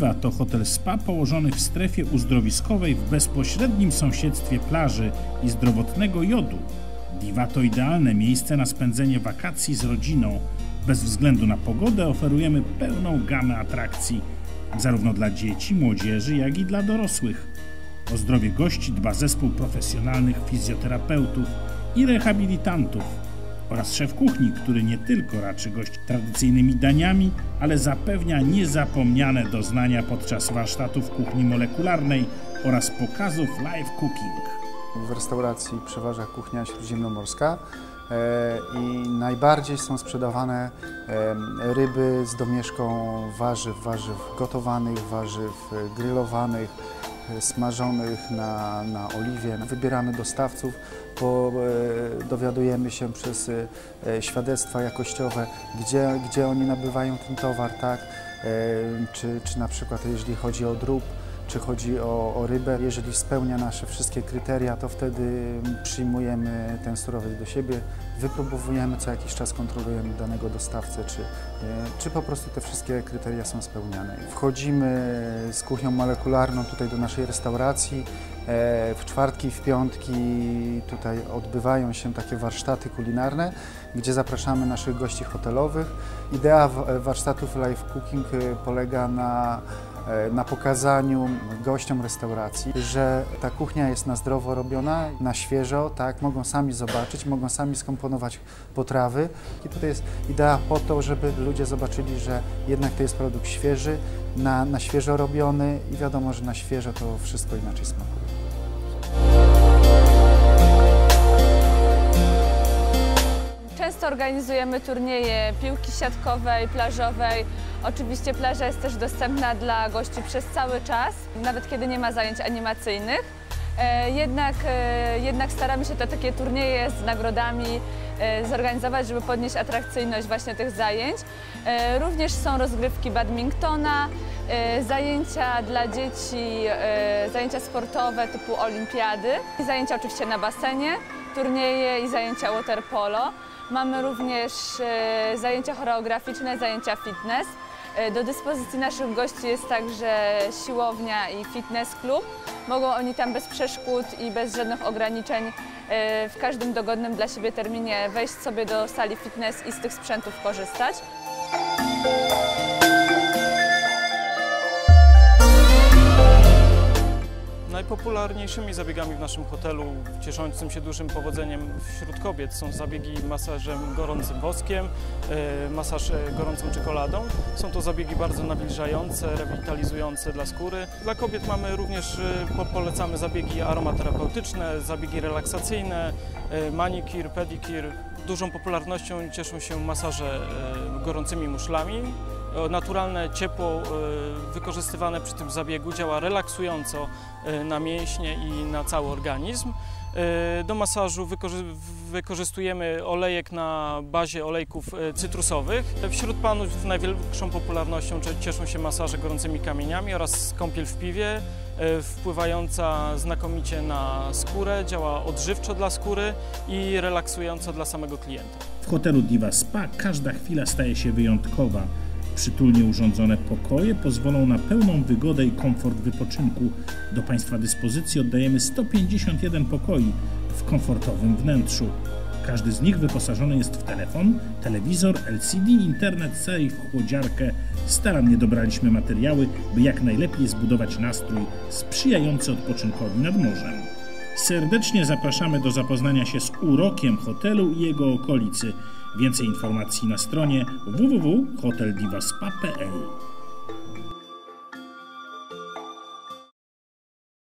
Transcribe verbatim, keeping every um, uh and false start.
Diva to hotel spa położony w strefie uzdrowiskowej w bezpośrednim sąsiedztwie plaży i zdrowotnego jodu. Diva to idealne miejsce na spędzenie wakacji z rodziną. Bez względu na pogodę oferujemy pełną gamę atrakcji, zarówno dla dzieci, młodzieży, jak i dla dorosłych. O zdrowie gości dba zespół profesjonalnych fizjoterapeutów i rehabilitantów oraz szef kuchni, który nie tylko raczy gości tradycyjnymi daniami, ale zapewnia niezapomniane doznania podczas warsztatów kuchni molekularnej oraz pokazów live cooking. W restauracji przeważa kuchnia śródziemnomorska i najbardziej są sprzedawane ryby z domieszką warzyw, warzyw gotowanych, warzyw grillowanych, smażonych na, na oliwie. Wybieramy dostawców, bo dowiadujemy się przez świadectwa jakościowe, gdzie, gdzie oni nabywają ten towar, tak? Czy, czy na przykład jeśli chodzi o drób, czy chodzi o, o rybę. Jeżeli spełnia nasze wszystkie kryteria, to wtedy przyjmujemy ten surowiec do siebie, wypróbowujemy, co jakiś czas kontrolujemy danego dostawcę, czy, czy po prostu te wszystkie kryteria są spełniane. Wchodzimy z kuchnią molekularną tutaj do naszej restauracji. W czwartki i w piątki tutaj odbywają się takie warsztaty kulinarne, gdzie zapraszamy naszych gości hotelowych. Idea warsztatów live cooking polega na na pokazaniu gościom restauracji, że ta kuchnia jest na zdrowo robiona, na świeżo, tak, mogą sami zobaczyć, mogą sami skomponować potrawy. I tutaj jest idea po to, żeby ludzie zobaczyli, że jednak to jest produkt świeży, na, na świeżo robiony i wiadomo, że na świeżo to wszystko inaczej smakuje. Często organizujemy turnieje piłki siatkowej, plażowej. Oczywiście plaża jest też dostępna dla gości przez cały czas, nawet kiedy nie ma zajęć animacyjnych. Jednak, jednak staramy się te takie turnieje z nagrodami zorganizować, żeby podnieść atrakcyjność właśnie tych zajęć. Również są rozgrywki badmintona, zajęcia dla dzieci, zajęcia sportowe typu olimpiady, zajęcia oczywiście na basenie, turnieje i zajęcia water polo. Mamy również zajęcia choreograficzne, zajęcia fitness. Do dyspozycji naszych gości jest także siłownia i fitness klub. Mogą oni tam bez przeszkód i bez żadnych ograniczeń w każdym dogodnym dla siebie terminie wejść sobie do sali fitness i z tych sprzętów korzystać. Najpopularniejszymi zabiegami w naszym hotelu, cieszącym się dużym powodzeniem wśród kobiet, są zabiegi masażem gorącym woskiem, masaż gorącą czekoladą. Są to zabiegi bardzo nawilżające, rewitalizujące dla skóry. Dla kobiet mamy również, polecamy zabiegi aromaterapeutyczne, zabiegi relaksacyjne, manikir, pedikir. Dużą popularnością cieszą się masaże gorącymi muszlami. Naturalne ciepło wykorzystywane przy tym zabiegu działa relaksująco na mięśnie i na cały organizm. Do masażu wykorzystujemy olejek na bazie olejków cytrusowych. Wśród panów największą popularnością cieszą się masaże gorącymi kamieniami oraz kąpiel w piwie, wpływająca znakomicie na skórę, działa odżywczo dla skóry i relaksująco dla samego klienta. W hotelu Diva Spa każda chwila staje się wyjątkowa. Przytulnie urządzone pokoje pozwolą na pełną wygodę i komfort wypoczynku. Do Państwa dyspozycji oddajemy sto pięćdziesiąt jeden pokoi w komfortowym wnętrzu. Każdy z nich wyposażony jest w telefon, telewizor, L C D, internet, sejf, chłodziarkę. Starannie dobraliśmy materiały, by jak najlepiej zbudować nastrój sprzyjający odpoczynkowi nad morzem. Serdecznie zapraszamy do zapoznania się z urokiem hotelu i jego okolicy. Więcej informacji na stronie w w w kropka hotel diva spa kropka p l.